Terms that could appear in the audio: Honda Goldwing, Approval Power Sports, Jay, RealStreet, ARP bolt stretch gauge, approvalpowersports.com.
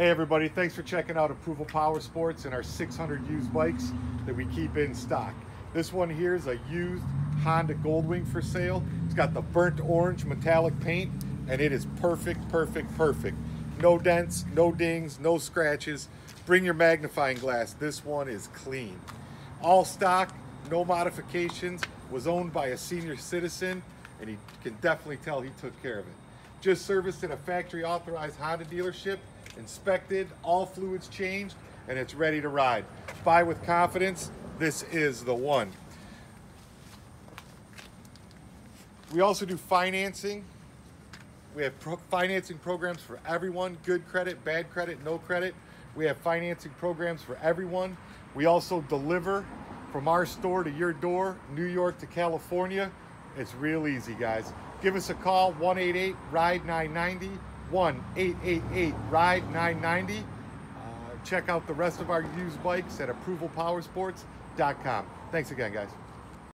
Hey everybody, thanks for checking out Approval Power Sports and our 600 used bikes that we keep in stock. This one here is a used Honda Goldwing for sale. It's got the burnt orange metallic paint and it is perfect. No dents, no dings, no scratches. Bring your magnifying glass. This one is clean. All stock, no modifications, was owned by a senior citizen and you can definitely tell he took care of it. Just serviced at a factory authorized Honda dealership, inspected, all fluids changed, and it's ready to ride. Buy with confidence, this is the one. We also do financing. We have financing programs for everyone, good credit, bad credit, no credit. We have financing programs for everyone. We also deliver from our store to your door, New York to California. It's real easy, guys. Give us a call, 1-888-RIDE-990, 1-888-RIDE-990. Check out the rest of our used bikes at approvalpowersports.com. Thanks again, guys.